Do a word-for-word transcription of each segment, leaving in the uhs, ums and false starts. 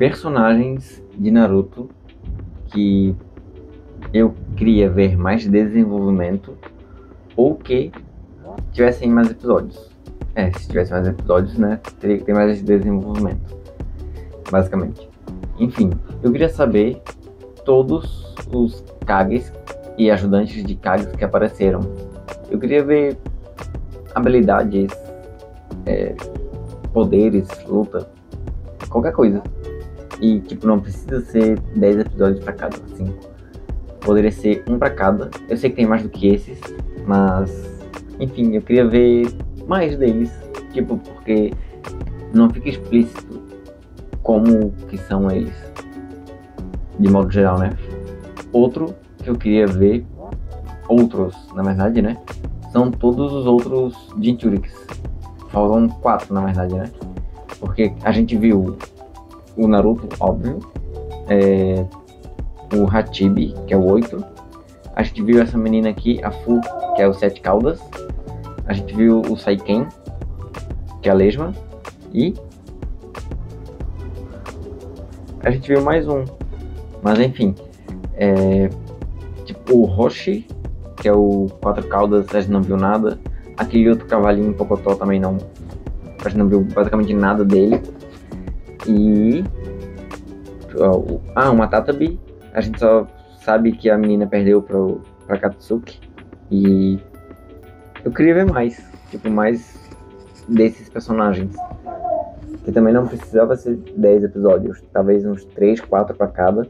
personagens de Naruto que eu queria ver mais desenvolvimento ou que tivessem mais episódios. É, se tivesse mais episódios, né, teria que ter mais desenvolvimento, basicamente. Enfim, eu queria saber todos os Kages e ajudantes de Kages que apareceram. Eu queria ver habilidades, é, poderes, luta, qualquer coisa. E tipo, não precisa ser dez episódios pra cada, assim. Poderia ser um pra cada. Eu sei que tem mais do que esses, mas enfim, eu queria ver mais deles. Tipo, porque não fica explícito como que são eles, de modo geral, né? Outro que eu queria ver, outros, na verdade, né, são todos os outros Jinchuriks. Faltam quatro, na verdade, né? Porque a gente viu o Naruto, óbvio, é, o Hachibi, que é o oito. A gente viu essa menina aqui, a Fu, que é o sete caudas. A gente viu o Saiken, que é a lesma. E a gente viu mais um. Mas enfim, é, tipo o Hoshi, que é o quatro caudas, a gente não viu nada. Aquele outro cavalinho, Pocotó, também não. A gente não viu basicamente nada dele. E ah, o Matatabi, a gente só sabe que a menina perdeu pro, pra Katsuki. E eu queria ver mais, tipo, mais desses personagens. Que também não precisava ser dez episódios, talvez uns três, quatro pra cada.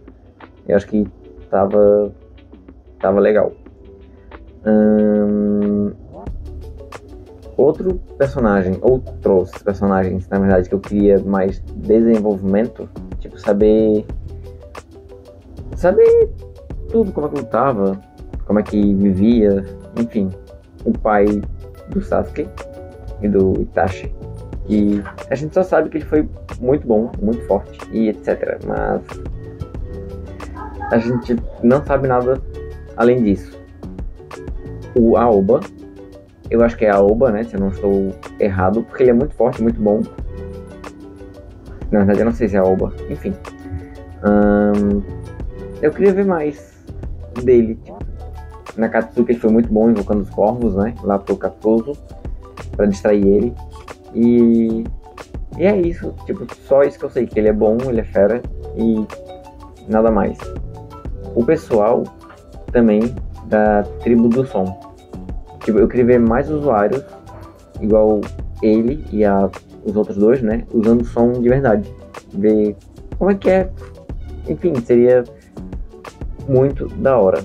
Eu acho que tava, tava legal. Hum, outro personagem, outros personagens, na verdade, que eu queria mais desenvolvimento, tipo, saber... Saber tudo, como é que lutava, como é que vivia, enfim. O pai do Sasuke e do Itachi. E a gente só sabe que ele foi muito bom, muito forte e etcétera. Mas a gente não sabe nada além disso. O Aoba, eu acho que é Aoba, né, se eu não estou errado, porque ele é muito forte, muito bom. Na verdade eu não sei se é Aoba, enfim. Hum, eu queria ver mais dele. Na Katsuki ele foi muito bom invocando os corvos, né, lá pro Capitoso, pra distrair ele. E, e é isso, tipo, só isso que eu sei, que ele é bom, ele é fera e nada mais. O pessoal também da tribo do som, tipo, eu queria ver mais usuários igual ele e a, os outros dois, né, usando som de verdade, ver como é que é. Enfim, seria muito da hora.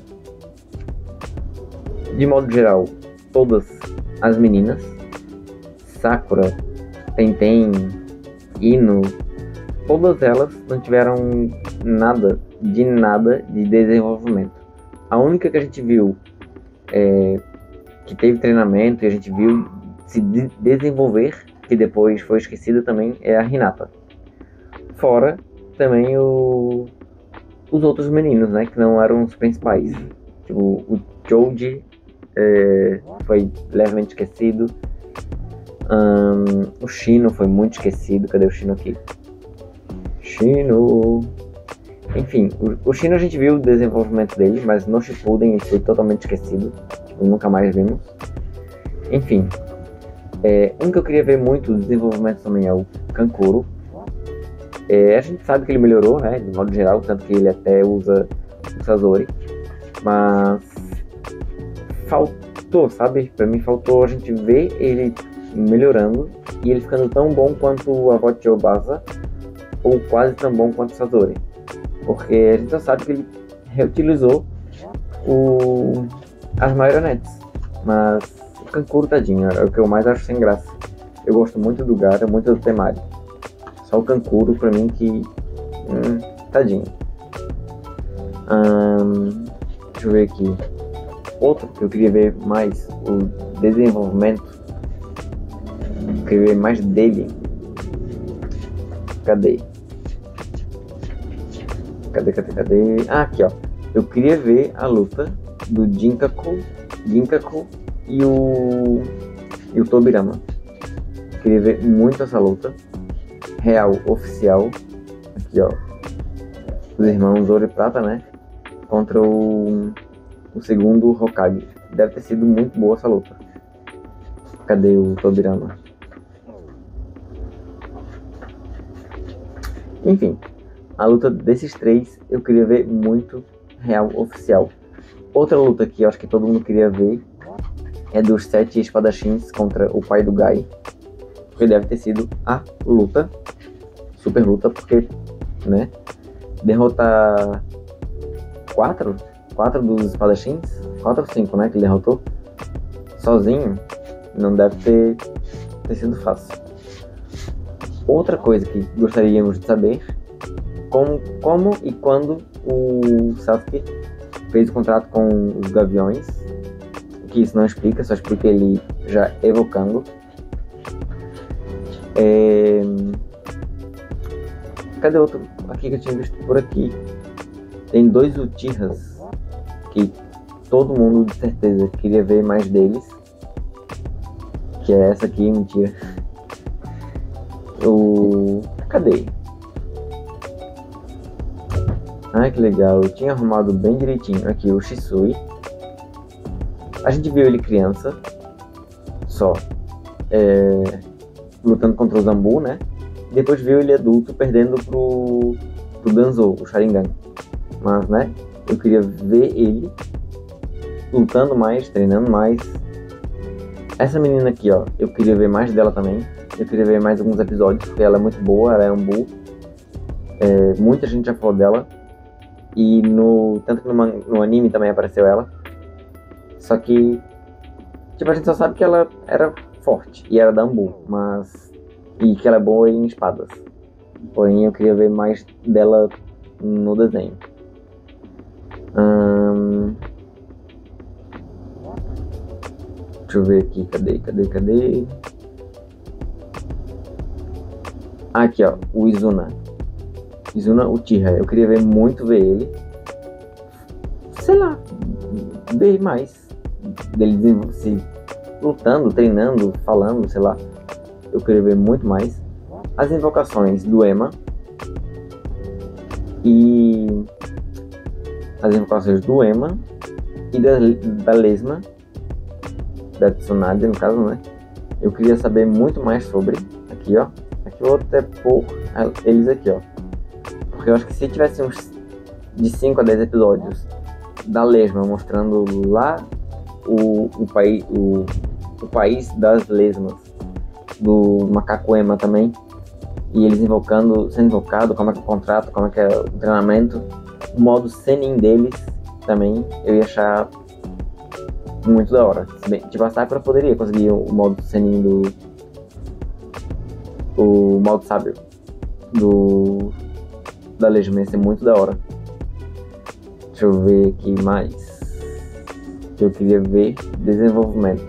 De modo geral, todas as meninas, Sakura, Tenten, Ino, todas elas não tiveram nada, de nada, de desenvolvimento. A única que a gente viu, é, que teve treinamento e a gente viu se de- desenvolver, que depois foi esquecida também, é a Hinata. Fora também o, os outros meninos, né, que não eram os principais. Tipo, o Chouji, é, foi levemente esquecido. Um, o Shino foi muito esquecido. Cadê o Shino aqui? Shino. Enfim, o, o Shino a gente viu o desenvolvimento dele, mas no Shippuden ele foi totalmente esquecido. Tipo, nunca mais vimos. Enfim, é, um que eu queria ver muito o desenvolvimento também é o Kankuro. É, a gente sabe que ele melhorou, né, de modo geral, tanto que ele até usa o Sasori. Mas faltou, sabe? Pra mim faltou a gente ver ele melhorando e ele ficando tão bom quanto a avó de Aoba, ou quase tão bom quanto o Sasori. Porque a gente já sabe que ele reutilizou o... as marionetes. Mas o Kankuro, tadinho, é o que eu mais acho sem graça. Eu gosto muito do Gaara, muito do Temari. Só o Kankuro pra mim que... Hum, tadinho. Hum... Deixa eu ver aqui. Outro que eu queria ver mais o desenvolvimento, eu queria ver mais dele. Cadê? Cadê, cadê, cadê? Ah, aqui ó. Eu queria ver a luta do Ginkaku, Ginkaku e o e o Tobirama. Eu queria ver muito essa luta real, oficial. Aqui, ó. Os irmãos Ouro e Prata, né? Contra o, o segundo Hokage. Deve ter sido muito boa essa luta. Cadê o Tobirama? Enfim, a luta desses três eu queria ver muito real oficial. Outra luta que eu acho que todo mundo queria ver é dos sete espadachins contra o pai do Gai. Que deve ter sido a luta, super luta, porque, né, derrotar quatro, quatro dos espadachins, quatro ou cinco, né, que ele derrotou, sozinho, não deve ter, ter sido fácil. Outra coisa que gostaríamos de saber, como, como e quando o Sasuke fez o contrato com os Gaviões, que isso não explica, só explica ele já evocando. É... Cadê outro aqui que eu tinha visto por aqui? Tem dois Uchihas que todo mundo de certeza queria ver mais deles, que é essa aqui, mentira. O... Cadê? Ai, que legal, eu tinha arrumado bem direitinho aqui o Shisui. A gente viu ele criança, só, é... lutando contra o Zambu, né? Depois viu ele adulto perdendo pro, pro Danzo, o Sharingan. Mas, né, eu queria ver ele lutando mais, treinando mais. Essa menina aqui, ó, eu queria ver mais dela também. Eu queria ver mais alguns episódios, porque ela é muito boa, ela é um bull. É, muita gente já falou dela. E no... tanto que no, no anime também apareceu ela. Só que... tipo, a gente só sabe que ela era forte e era da Ambu, mas... e que ela é boa em espadas. Porém, eu queria ver mais dela no desenho. Hum... Deixa eu ver aqui, cadê, cadê, cadê... Aqui, ó, o Izuna. Izuna Uchiha. Eu queria ver muito ver ele. Sei lá, ver mais. Dele se lutando, treinando, falando, sei lá. Eu queria ver muito mais. As invocações do Ema. E... as invocações do Ema. E da, da Lesma. Da Tsunade, no caso, né? Eu queria saber muito mais sobre. Aqui, ó. Aqui o outro é pouco, eles aqui, ó. Porque eu acho que se tivesse uns de cinco a dez episódios da Lesma mostrando lá o, o, pai, o, o país das lesmas, do macaco Ema também, e eles invocando, sendo invocado, como é que é o contrato, como é que é o treinamento, o modo senin deles também, eu ia achar muito da hora. Se bem, tipo, a Sakura poderia conseguir o modo senin do... o modo sábio do da Lesma ia ser muito da hora. Deixa eu ver aqui mais que eu queria ver. Desenvolvimento,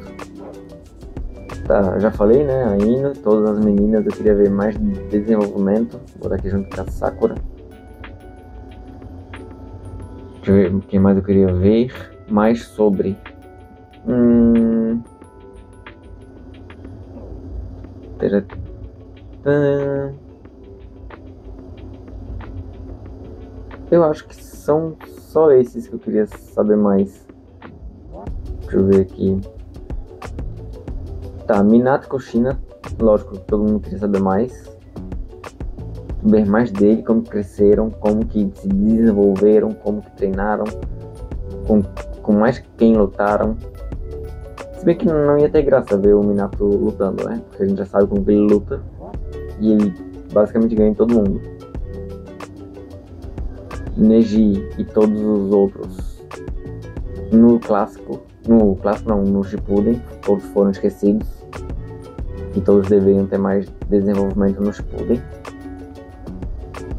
tá, já falei, né? Ainda todas as meninas eu queria ver mais desenvolvimento. Vou botar aqui junto com a Sakura. Deixa eu ver o que mais eu queria ver mais sobre. hum... Pera... Eu acho que são só esses que eu queria saber mais. Deixa eu ver aqui. Tá, Minato e Kushina, lógico que todo mundo queria saber mais. Ver mais dele, como cresceram, como que se desenvolveram, como que treinaram, com, com mais quem lutaram. Se bem que não ia ter graça ver o Minato lutando, né? Porque a gente já sabe como que ele luta. E ele basicamente ganha em todo mundo. Neji e todos os outros no clássico, no clássico não, no Shippuden, todos foram esquecidos e todos deveriam ter mais desenvolvimento no Shippuden.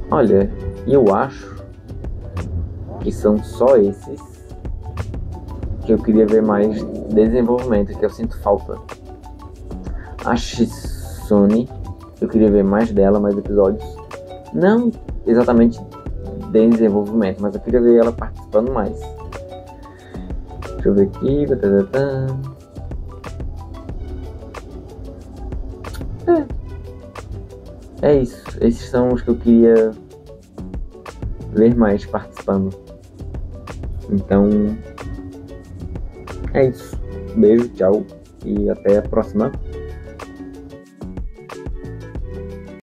Olha, eu acho que são só esses que eu queria ver mais desenvolvimento, que eu sinto falta. A Shisui, eu queria ver mais dela, mais episódios. Não exatamente de desenvolvimento, mas eu queria ver ela participando mais. Deixa eu ver aqui. É, é isso. Esses são os que eu queria ver mais participando. Então, é isso. Beijo, tchau e até a próxima.